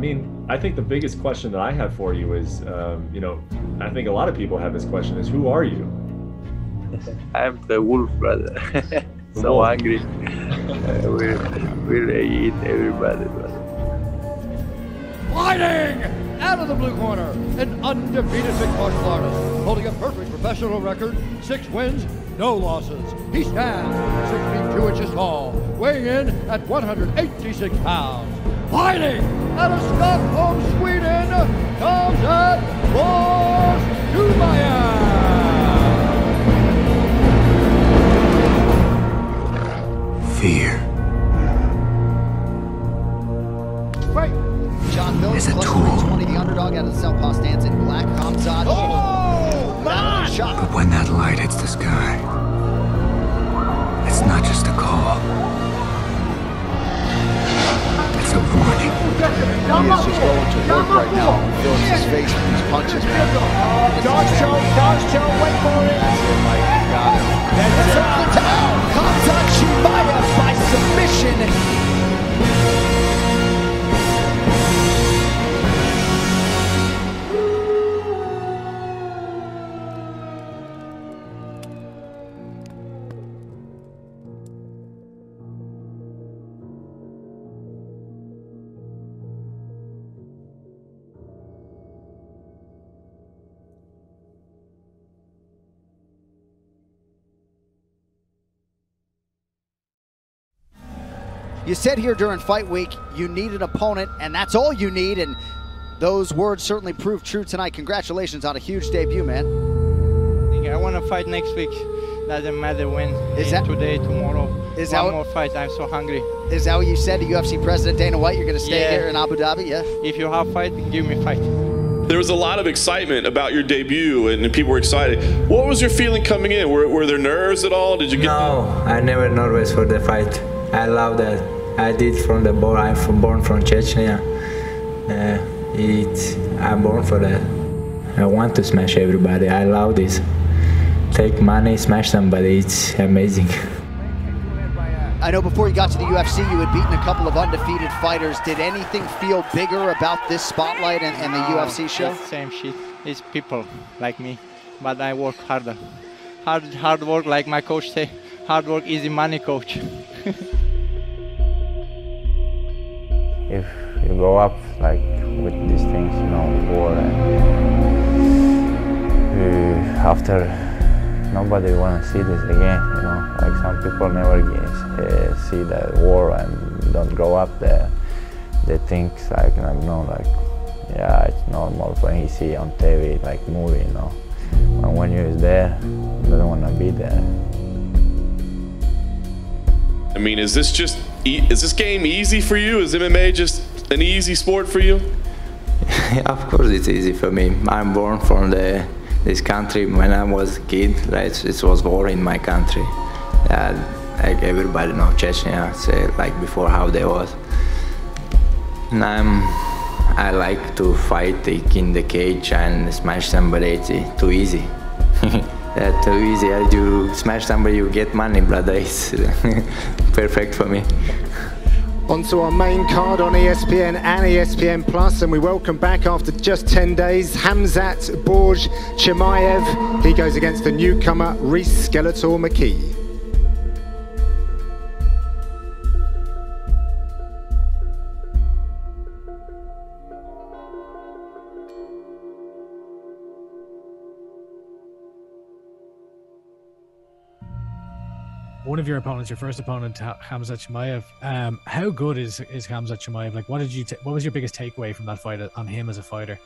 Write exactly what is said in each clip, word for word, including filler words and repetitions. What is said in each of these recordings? mean, I think the biggest question that I have for you is, um, you know, I think a lot of people have this question is, who are you? I'm the wolf, brother. The so wolf. Hungry. we'll, we'll eat everybody, brother. Fighting out of the blue corner, an undefeated mixed martial artist, holding a perfect professional record, six wins, no losses. He stands six feet two inches tall, weighing in at one hundred eighty-six pounds. Fighting out of Stockholm, Sweden, Khamzat Chimaev. Fear. It's a tool. The underdog out of the southpaw stance in black. Khamzat. Oh, my! But when that light hits the sky, it's not just a call. It's a warning. He is just going to work right now. He feels his face and his punches. Dodge show, dodge show, wait for it. That's it, Mike. You got him. That's it. Khamzat Chimaev by submission. You said here during fight week, you need an opponent, and that's all you need, and those words certainly proved true tonight. Congratulations on a huge debut, man. I want to fight next week. Doesn't matter when. Is that today, tomorrow? Is that one more fight? I'm so hungry. Is that what you said to U F C President Dana White? You're going to stay yeah. here in Abu Dhabi, yeah? If you have fight, give me fight. There was a lot of excitement about your debut, and people were excited. What was your feeling coming in? Were, were there nerves at all? Did you get? No, I never nervous for the fight. I love that. I did from the born. I'm from, born from Chechnya. Uh, it, I'm born for that. I want to smash everybody. I love this. Take money, smash somebody. It's amazing. I know before you got to the U F C, you had beaten a couple of undefeated fighters. Did anything feel bigger about this spotlight and, and the oh, U F C show? It's the same shit. It's people like me, but I work harder. Hard, hard work, like my coach say. Hard work, easy money, coach. If you go up like with these things, you know, war, and uh, after nobody wanna see this again, you know, like some people never uh, see that war and don't grow up there. They think like, I don't know, like, yeah, it's normal when you see on T V, like movie, you know, and when you're there, you don't wanna be there. I mean, is this just, e is this game easy for you? Is M M A just an easy sport for you? Of course it's easy for me. I'm born from the, this country. When I was a kid, like, it was war in my country. Uh, like everybody knows Chechnya, say, like before how they was. And I'm, I like to fight like, in the cage and smash somebody, it's too easy. That's too easy. As you smash somebody, you get money, brother. It's perfect for me. On to our main card on E S P N and E S P N Plus, and we welcome back after just ten days, Khamzat Borj Chimaev. He goes against the newcomer, Rhys Skeletor McKee. One of your opponents, your first opponent, Khamzat Chimaev. Um, how good is is Khamzat Chimaev? Like, what did you? What was your biggest takeaway from that fight on him as a fighter?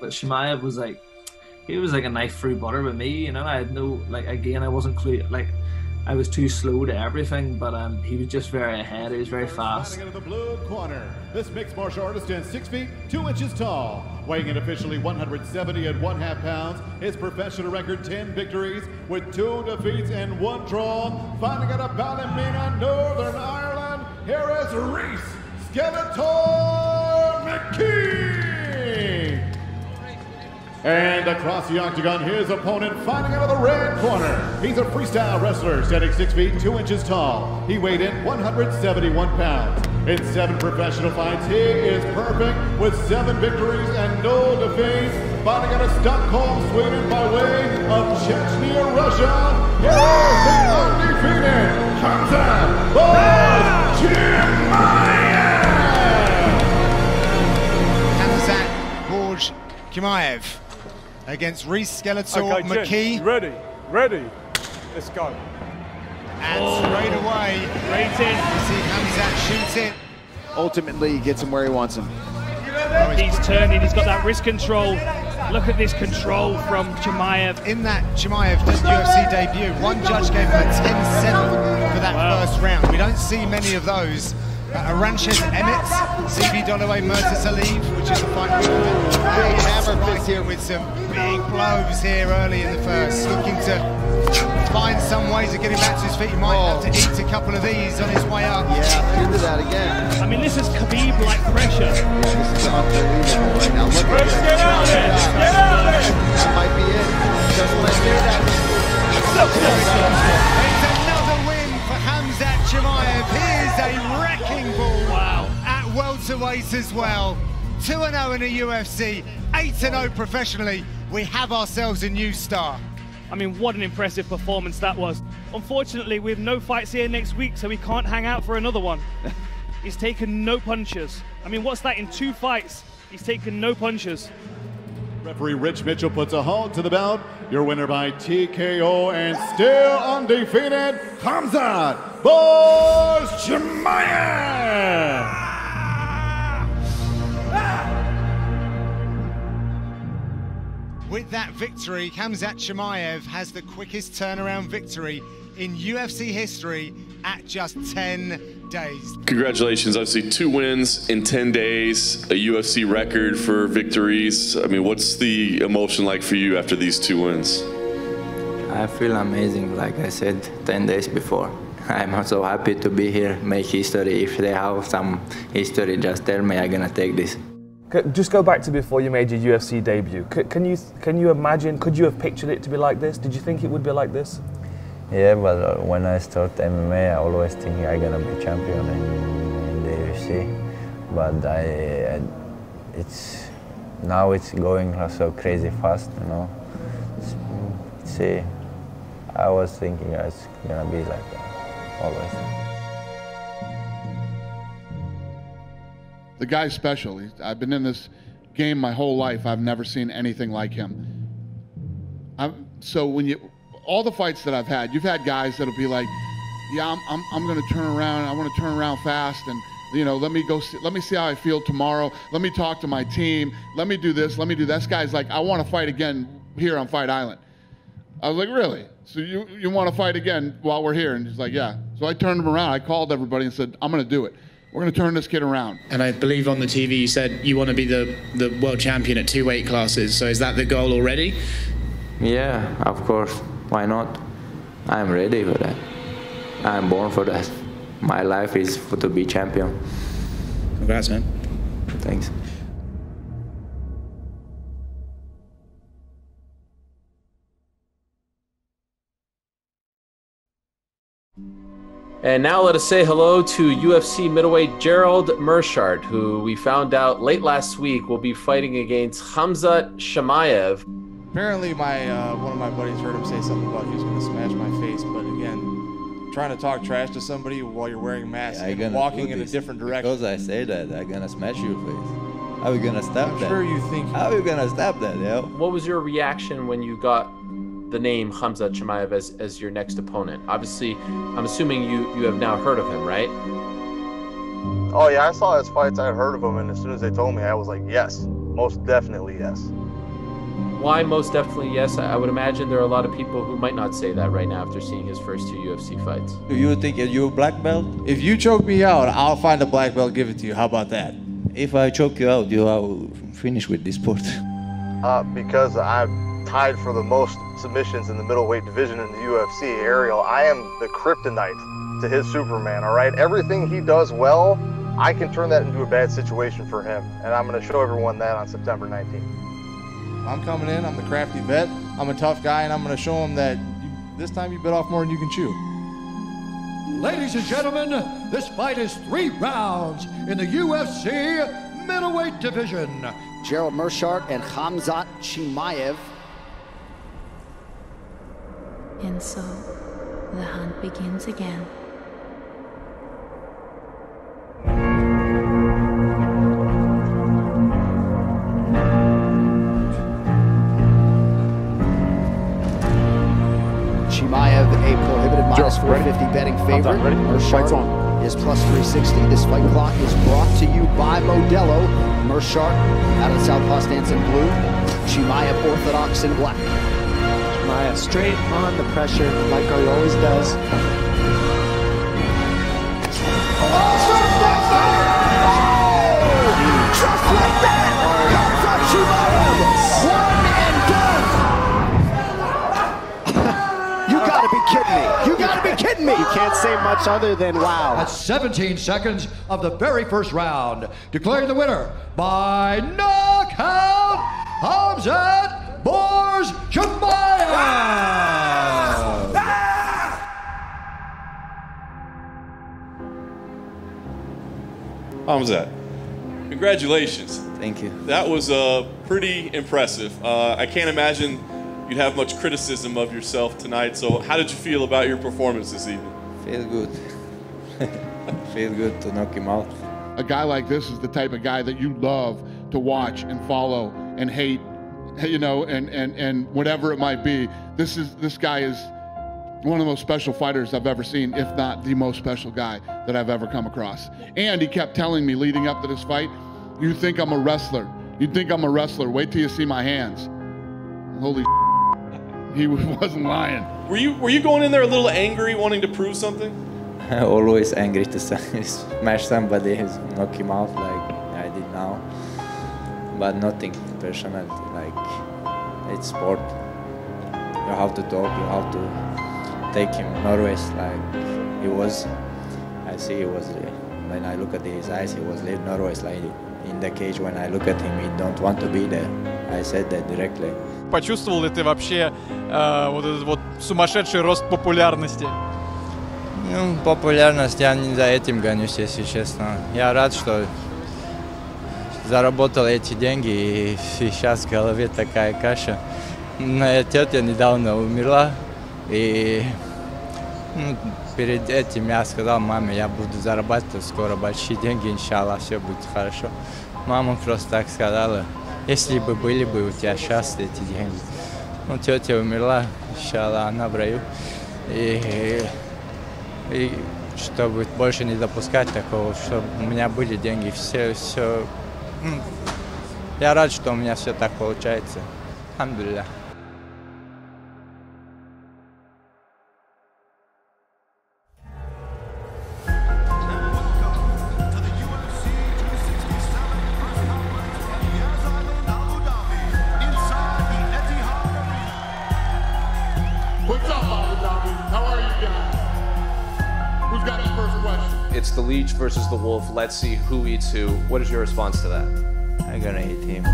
But Chimaev was like, he was like a knife through butter with me. You know, I had no like. Again, I wasn't clear. Like, I was too slow to everything. But um, he was just very ahead. He was very fast. Out of the blue corner, this mixed martial artist stands six feet two inches tall, weighing in officially one hundred seventy and one half pounds. His professional record ten victories with two defeats and one draw. Fighting out of Ballymena, Northern Ireland, here is Rhys Skeletor McKee. And across the octagon, his opponent fighting out of the red corner. He's a freestyle wrestler, standing six feet two inches tall. He weighed in one hundred seventy-one pounds. In seven professional fights, he is perfect with seven victories and no defeats. Fighting out of Stockholm, Sweden by way of Chechnya, Russia. Here is the undefeated Khamzat Chimaev. Khamzat Chimaev against Rhys Skeletor okay, McKee. Ready, ready, let's go. And oh. right away, right in. You see Khamzat shoots it. Ultimately, he gets him where he wants him. Oh, he's turning, he's got that wrist control. Look at this control from Chimaev. In that Chimaev U F C debut, one judge gave him a ten seven for that wow. first round. We don't see many of those. Uh, Aranchez Emmett, C B Dalloway Murta Salib, which is a fight we big hammer here with some big blows here early in the first, looking to find some ways of getting back to his feet. He might oh. have to eat a couple of these on his way up. Yeah, into that again. I mean, this is Khabib-like pressure. This is unbelievable right now. Look at this. Get out of it! Get out of it! That might be it. Just let do that. Look at that. It's another win for Khamzat Chimaev. He is a wrecking ball wow. at welterweight as well. two and oh in the U F C, eight and oh professionally. We have ourselves a new star. I mean, what an impressive performance that was. Unfortunately, we have no fights here next week, so we can't hang out for another one. He's taken no punches. I mean, what's that in two fights? He's taken no punches. Referee Rich Mitchell puts a halt to the bout. Your winner by T K O and still undefeated, Khamzat Chimaev. With that victory, Khamzat Chimaev has the quickest turnaround victory in U F C history at just ten days. Congratulations, obviously two wins in ten days, a U F C record for victories. I mean, what's the emotion like for you after these two wins? I feel amazing, like I said ten days before. I'm also happy to be here, make history. If they have some history, just tell me, I'm gonna take this. Just go back to before you made your U F C debut. Can you can you imagine? Could you have pictured it to be like this? Did you think it would be like this? Yeah, but when I start M M A, I always think I'm gonna be champion in, in the U F C. But I, I, it's now it's going so crazy fast, you know. See, I was thinking it's gonna be like that always. The guy's special. He's, I've been in this game my whole life. I've never seen anything like him. I'm, so when you, all the fights that I've had, you've had guys that'll be like, "Yeah, I'm, I'm, I'm going to turn around. I want to turn around fast, and you know, let me go. See, let me see how I feel tomorrow. Let me talk to my team. Let me do this. Let me do that." This guy's like, "I want to fight again here on Fight Island." I was like, "Really? So you you want to fight again while we're here?" And he's like, "Yeah." So I turned him around. I called everybody and said, "I'm going to do it. We're going to turn this kid around." And I believe on the T V you said you want to be the, the world champion at two weight classes. So is that the goal already? Yeah, of course. Why not? I'm ready for that. I'm born for that. My life is for, to be champion. Congrats, man. Thanks. And now let us say hello to U F C middleweight Gerald Meerschaert, who we found out late last week will be fighting against Khamzat Chimaev. Apparently my uh, one of my buddies heard him say something about he was going to smash my face, but again, trying to talk trash to somebody while you're wearing a mask yeah, and walking in a different direction. Because I say that, I'm going to smash your face. How are you going to stop I'm that? I'm sure you think. How are you going to stop that, yo? What was your reaction when you got the name Khamzat Chimaev as, as your next opponent? Obviously, I'm assuming you, you have now heard of him, right? Oh yeah, I saw his fights, I heard of him, and as soon as they told me, I was like, yes, most definitely yes. Why most definitely yes? I would imagine there are a lot of people who might not say that right now after seeing his first two U F C fights. Do you think you're a black belt? If you choke me out, I'll find a black belt, give it to you, how about that? If I choke you out, you I'll finish with this sport. Uh, because I'm tied for the most submissions in the middleweight division in the U F C, aerial. I am the kryptonite to his Superman, all right? Everything he does well, I can turn that into a bad situation for him, and I'm going to show everyone that on September nineteenth. I'm coming in, I'm the crafty vet, I'm a tough guy, and I'm going to show him that you, this time you bit off more than you can chew. Ladies and gentlemen, this fight is three rounds in the U F C middleweight division. Gerald Meerschaert and Khamzat Chimaev. And so, the hunt begins again. four fifty betting favorite. Meerschaert is plus three sixty. This fight clock is brought to you by Modelo. Meerschaert out of the southpaw stance in blue. Chimaev orthodox in black. Chimaev straight on the pressure like he always does. Oh! Oh! Just like that! Comes up Chimaev! One and done! You gotta be kidding me! Kidding me? You can't say much other than wow. That's seventeen seconds of the very first round. Declaring the winner by knockout, Khamzat Boars Chimaev. Ah! Ah! Khamzat, congratulations. Thank you. That was uh, pretty impressive. Uh, I can't imagine you'd have much criticism of yourself tonight, so how did you feel about your performance this evening? Feel good. Feel good to knock him out. A guy like this is the type of guy that you love to watch and follow and hate, you know, and, and, and whatever it might be. This is this guy is one of the most special fighters I've ever seen, if not the most special guy that I've ever come across. And he kept telling me leading up to this fight, you think I'm a wrestler. You think I'm a wrestler. Wait till you see my hands. Holy shit. He wasn't lying. Were you were you going in there a little angry, wanting to prove something? I'm always angry to smash somebody, knock him out like I did now. But nothing personal, like it's sport. You have to talk, you have to take him always like he was. I see he was, when I look at his eyes, he was nervous like in the cage. When I look at him, he don't want to be there. I said that directly. Почувствовал ли ты вообще э, вот этот вот сумасшедший рост популярности? Ну, популярность, я не за этим гонюсь, если честно. Я рад, что заработал эти деньги, и сейчас в голове такая каша. Моя тетя недавно умерла, и ну, перед этим я сказал маме, я буду зарабатывать скоро большие деньги, иншаллах, все будет хорошо. Мама просто так сказала. Если бы были бы у тебя сейчас эти деньги. Ну, тетя умерла, иншалла, она в раю. И, и, и чтобы больше не допускать такого, чтобы у меня были деньги, все, все. Я рад, что у меня все так получается. Алхамдулилля. It's the leech versus the wolf. Let's see who eats who. What is your response to that? I'm gonna eat him.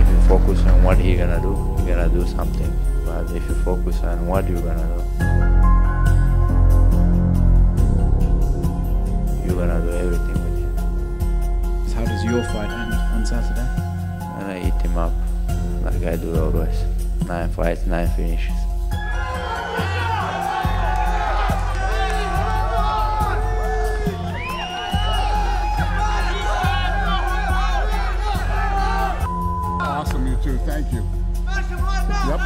If you focus on what he's gonna do, you're gonna do something. But if you focus on what you're gonna do, you're gonna do everything with him. So how does your fight end on Saturday? I'm gonna eat him up, like I do always. Nine fights, nine finishes. Thank you. Yep,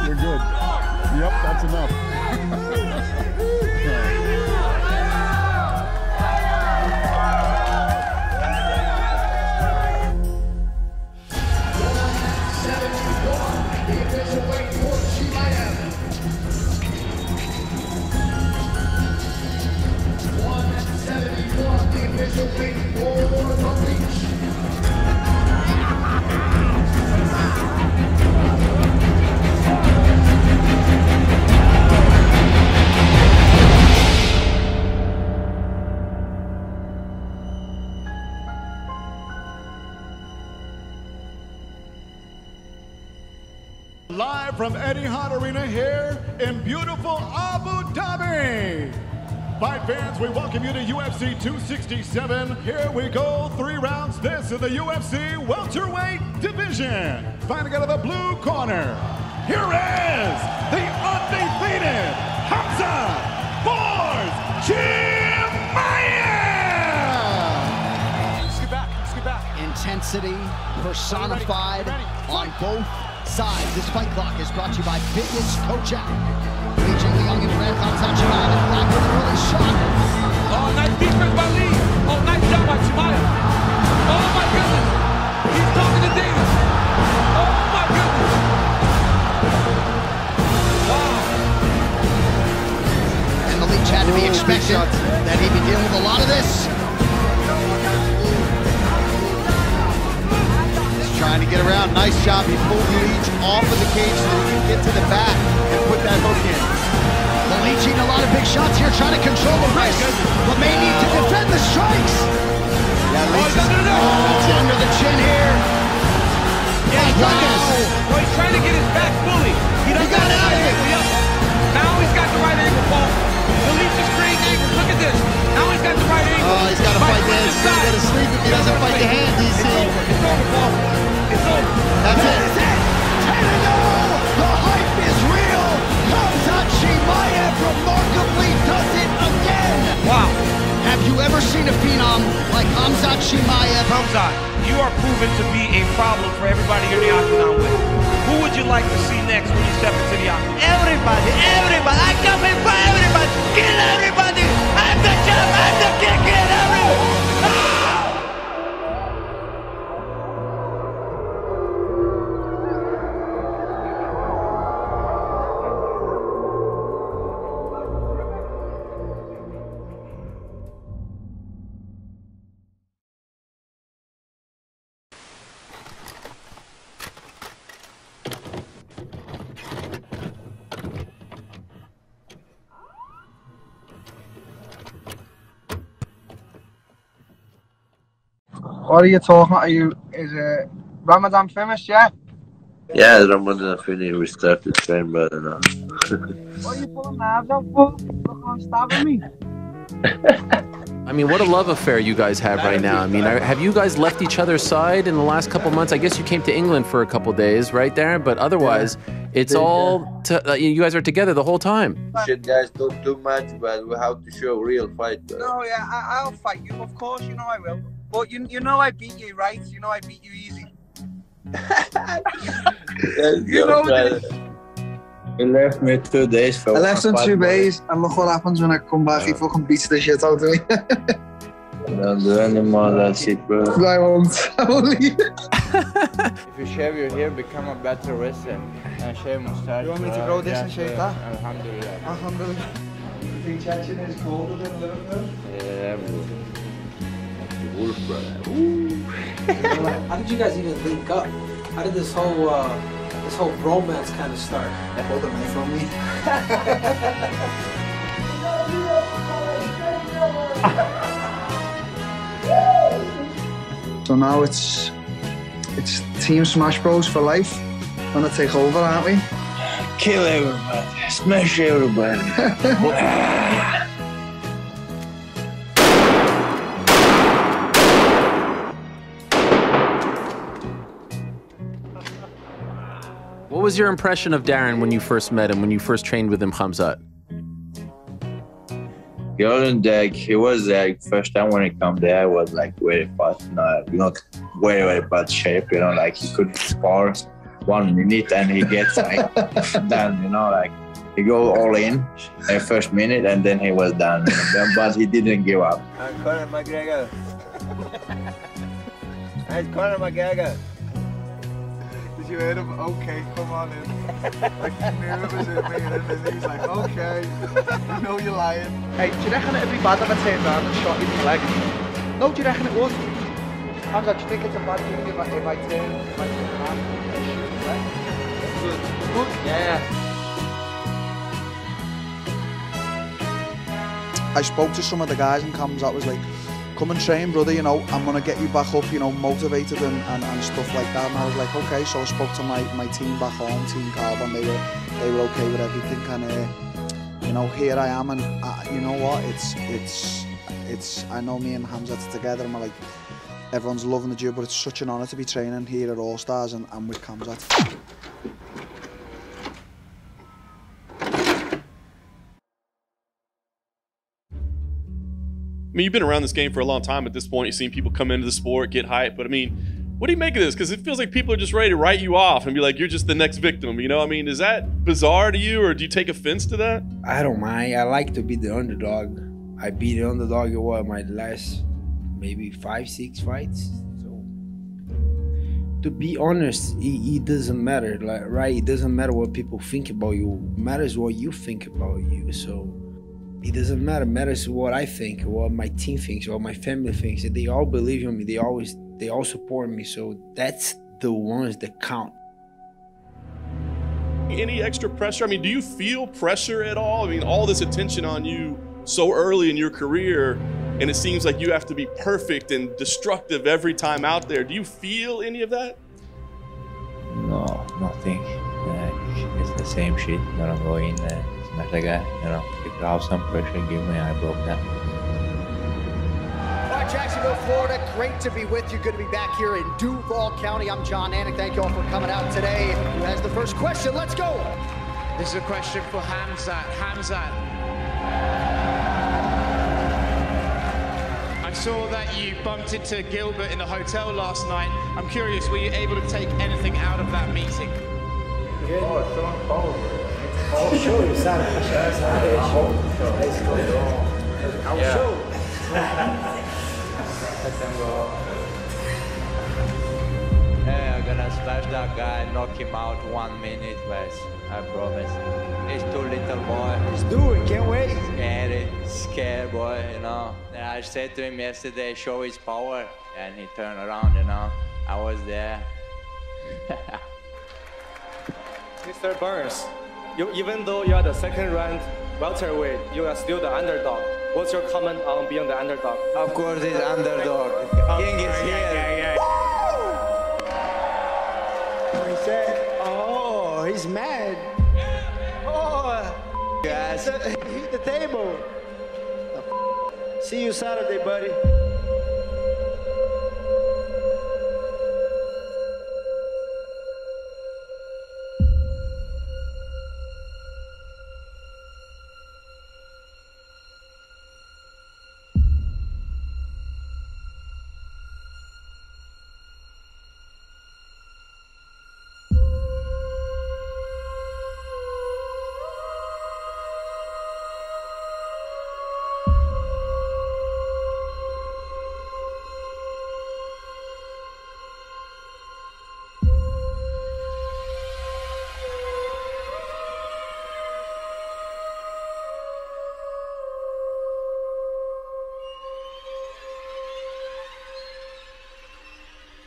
you're good. Yep, that's enough. one seventy-one, the official weight for the leech. Live from Etihad Arena here in beautiful Abu Dhabi, Fight fans, we welcome you to U F C two sixty-seven. Here we go, three rounds. This is the U F C welterweight division. Fighting out of the blue corner, here is the undefeated Khamzat Chimaev. Scoot back, scoot back. Intensity personified ready, ready, ready. on both sides. This fight clock is brought to you by Fitness Coach App. Reaching the young and red, Khamzat Chimaev and black with an early shot. Oh, nice defense by Lee. Oh, nice job by Chimaev. Oh, my goodness. He's talking to Davis. Oh, my goodness. Wow. And the leech had to be expected that he'd be dealing with a lot of this. Trying to get around, nice job. He pulled the leech off of the cage so that he can get to the back and put that hook in. The leech eating a lot of big shots here, trying to control the wrist, but may need to defend the strikes. Yeah, leech oh, no, no, no. It's under the chin here. Yeah, wow. Well, he's trying to get his back fully. He doesn't got have the right angle, yep. Now he's got the right angle, Paul. The leech is crazy angle, look at this. Now he's got the right angle. Oh, he's got to fight, fight the hands. He's got to sleep if he doesn't fight the hand, D C. It's over, it's over, Paul. That's it. That is it. ten and oh. The hype is real. Khamzat Chimaev remarkably does it again. Wow. Have you ever seen a phenom like Khamzat Chimaev? Khamzat, you are proven to be a problem for everybody you're in the octagon with. Who would you like to see next when you step into the octagon? Everybody, everybody. I come in for everybody. Kill everybody. I'm the champ. I'm the king. Kill everyone. What are you talking about? Are you, is uh, Ramadan finished, yeah? Yeah, Ramadan finished. We started training brother now. What are you pulling knives out for? Look how stabbing me. I mean, what a love affair you guys have right now. I mean, have you guys left each other's side in the last couple months? I guess you came to England for a couple days, right, Darren? But otherwise, it's all, t you guys are together the whole time. Shit, guys, don't do much, but we have to show real fight. Bro. No, yeah, I I'll fight you, of course, you know I will. But you, you know I beat you, right? You know I beat you easy. You know this. You left me two days for I left him two days, and look what happens when I come back, yeah. He fucking beats the shit out of me. I don't do anymore that shit, bro. I won't. I won't leave. If you shave your hair, become a better wrestler. And shave mustache. You want me to grow this and shave that? Alhamdulillah. Alhamdulillah. You think Chechnya is colder than Liverpool? Yeah, bro. Wolf, brother. Ooh. How did you guys even link up? How did this whole uh, this whole romance kind of start? Hold away from me. So now it's it's Team Smash Bros for life. We're gonna take over, aren't we? Kill everybody, smash everybody. What was your impression of Darren when you first met him, when you first trained with him, Khamzat? He wasn't like, he was like, first time when he come there, I was like very bad, no, not very, very bad shape, you know, like he could spar one minute and he gets like done, you know, like he go all in the first minute and then he was done, but he didn't give up. I'm Conor McGregor. I'm Conor McGregor. You heard him? Okay, come on in. Like, he knew it was him, mate, and then he's like, okay, I know you're lying. Hey, do you reckon it'd be bad if I turned around and shot you in the leg? No, do you reckon it would? Khamzat, do you think it's a bad thing if I, if I turn around and shoot you in the leg? It's good. Good? Yeah. I spoke to some of the guys and Khamzat was like, come and train, brother, you know, I'm going to get you back up, you know, motivated and, and, and stuff like that. And I was like, okay, so I spoke to my, my team back home, Team Calb, and they were, they were okay with everything. And, uh, you you know, here I am, and I, you know what, it's, it's, it's, I know me and Khamzat together, and we're like, everyone's loving the gym, but it's such an honour to be training here at All Stars and, and with Khamzat. I mean, you've been around this game for a long time at this point. You've seen people come into the sport, get hyped. But I mean, what do you make of this? Because it feels like people are just ready to write you off and be like, you're just the next victim. You know, I mean, is that bizarre to you, or do you take offense to that? I don't mind. I like to be the underdog. I beat the underdog in what, my last maybe five, six fights. So, to be honest, it, it doesn't matter, like, right? It doesn't matter what people think about you. It matters what you think about you. So. It doesn't matter. It matters what I think, what my team thinks, what my family thinks. They all believe in me. They always, they all support me. So that's the ones that count. Any extra pressure? I mean, do you feel pressure at all? I mean, all this attention on you so early in your career, and it seems like you have to be perfect and destructive every time out there. Do you feel any of that? No, nothing. Uh, it's the same shit that I'm going there. Not like that, you know, if I have some pressure, give me, I broke that. All right, Jacksonville, Florida, great to be with you. Good to be back here in Duval County. I'm John Anik. Thank you all for coming out today. Who has the first question? Let's go. This is a question for Khamzat. Khamzat, I saw that you bumped into Gilbert in the hotel last night. I'm curious, were you able to take anything out of that meeting? Good. Oh, Sean Paul. I'll show you, son. I'll show you. Hey, I'm gonna smash that guy, knock him out one minute, guys. I promise. He's too little, boy. Let's do it, can't wait. Scary, scared boy, you know. And I said to him yesterday, show his power. And he turned around, you know. I was there. Mister Burns. You, even though you are the second-ranked welterweight, you are still the underdog. What's your comment on being the underdog? Of course, it's underdog. King is here. Woo! He said, "Oh, he's mad." Oh, guys, hit the table. The See you Saturday, buddy.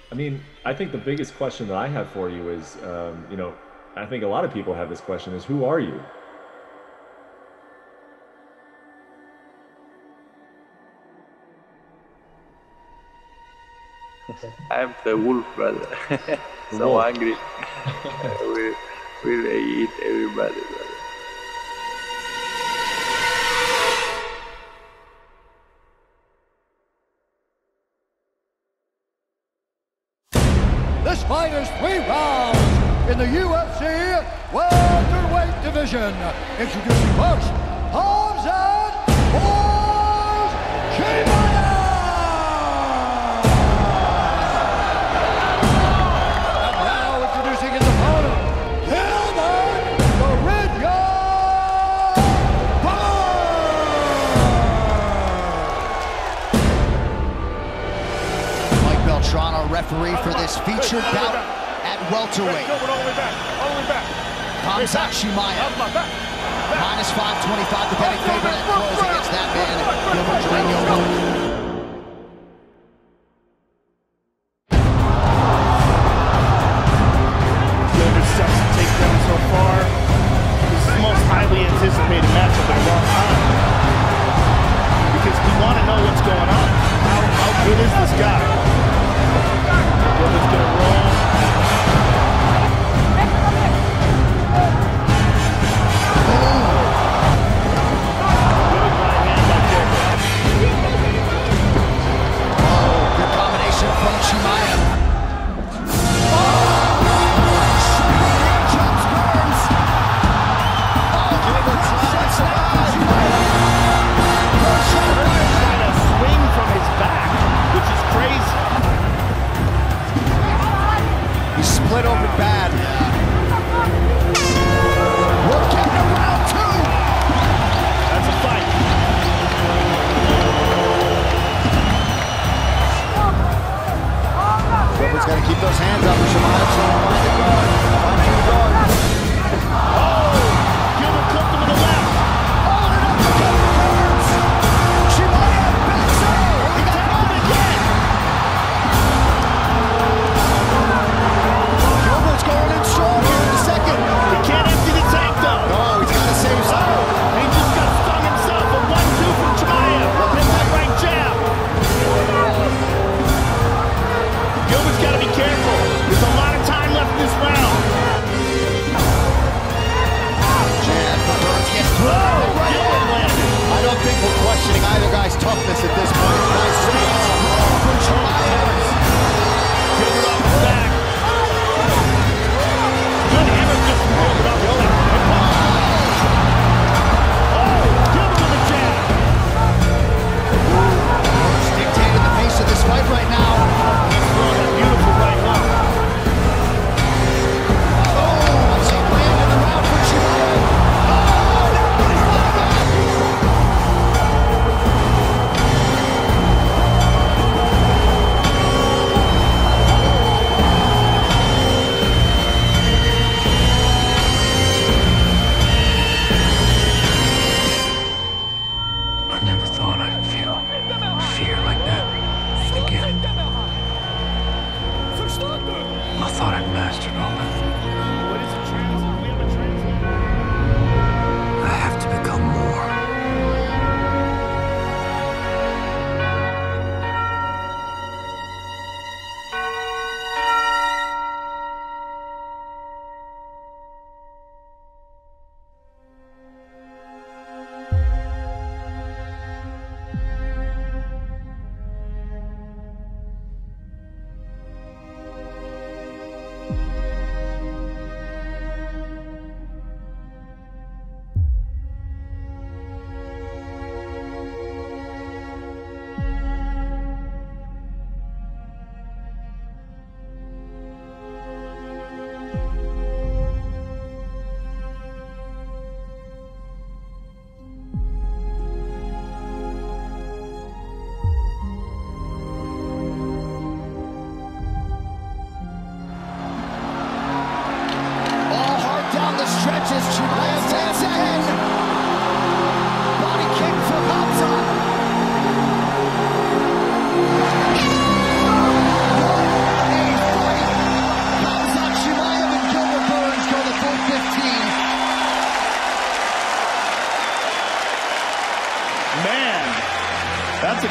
I mean, I think the biggest question that I have for you is, um, you know, I think a lot of people have this question is, who are you? I'm the wolf, brother. So wolf. Hungry. we'll, we'll eat everybody, brother. This fight is three rounds in the U F C welterweight division. Introducing first, Khamzat Chimaev! And now introducing his opponent, Gilbert Durinho Burns! Mike Beltrano, referee for this featured bout at welterweight. Khamzat Chimaev, minus five twenty-five, the betting favorite at close against that man, Gilbert Durinho Burns. Gilbert steps to take down so far. This is the most highly anticipated matchup in a long time. Because we want to know what's going on. How, how good is this guy? Gilbert's gonna roll. Oh.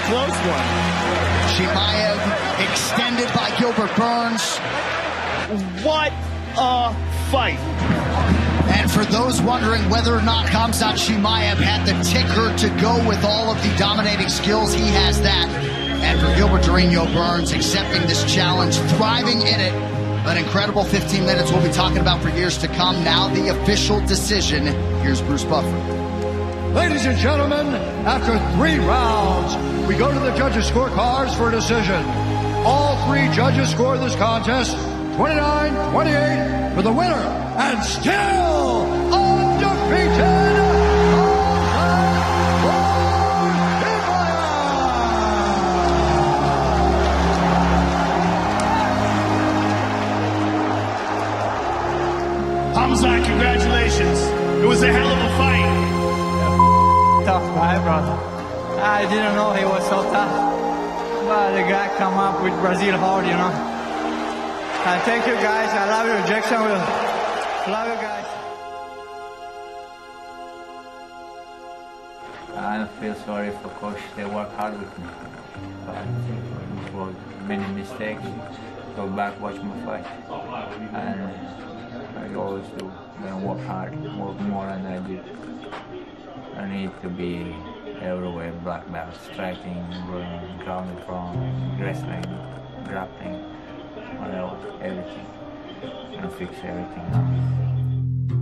Close one. Chimaev extended by Gilbert Burns. What a fight. And for those wondering whether or not Khamzat Chimaev had the ticker to go with all of the dominating skills, he has that. And for Gilbert Durinho Burns accepting this challenge, thriving in it, an incredible fifteen minutes we'll be talking about for years to come. Now the official decision. Here's Bruce Buffer. Ladies and gentlemen, after three rounds, we go to the judges' scorecards for a decision. All three judges scored this contest twenty-nine twenty-eight for the winner, and still undefeated. Khamzat, congratulations. It was a hell of a fight. Tough guy, brother. I didn't know he was so tough, but the guy come up with Brazil hard, you know. And thank you guys. I love you, Jacksonville. Love you guys. I don't feel sorry for coach. They work hard with me. But it was many mistakes. Go back, watch my fight, and I always do. Gonna work hard, work more than I did. I need to be everywhere, black belt, striking, running, ground and front, wrestling, grappling, whatever, everything. And fix everything now.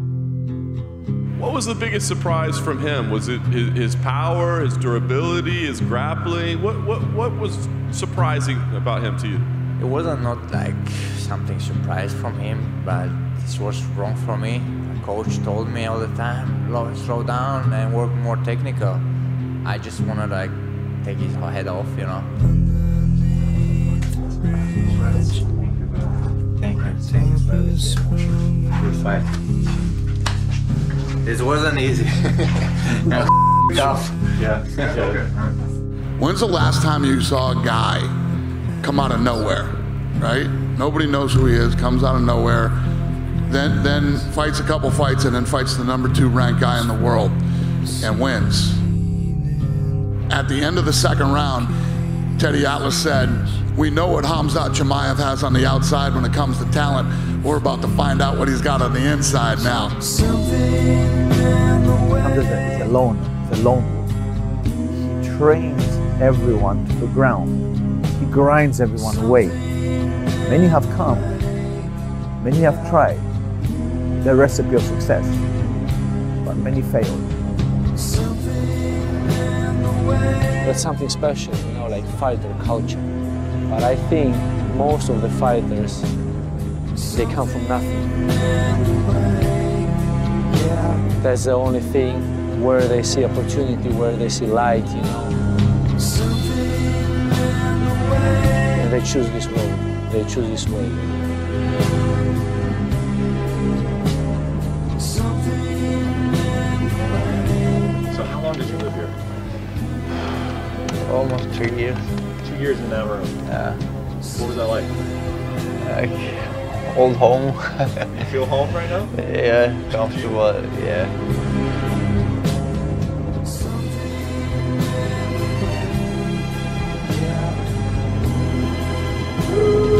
What was the biggest surprise from him? Was it his power, his durability, his grappling? What, what, what was surprising about him to you? It wasn't not like something surprise from him, but it was wrong for me. Coach told me all the time, slow down and work more technical. I just want to like take his head off, you know. Thank you. Thank you. Good fight. This wasn't easy. Tough. Yeah. When's the last time you saw a guy come out of nowhere, right? Nobody knows who he is, comes out of nowhere. Then, then fights a couple fights and then fights the number two ranked guy in the world and wins. At the end of the second round, Teddy Atlas said, we know what Khamzat Chimaev has on the outside when it comes to talent. We're about to find out what he's got on the inside now. Khamzat is alone, he's alone. He trains everyone to the ground. He grinds everyone away. Many have come, many have tried. The recipe of success, but many failed. That's something special, you know, like fighter culture. But I think most of the fighters, they come from nothing. That's the only thing where they see opportunity, where they see light, you know. And they choose this road, they choose this way. Almost two years. Two years in that room? Yeah. What was that like? Like, old home. You feel home right now? Yeah, comfortable, yeah. Woo.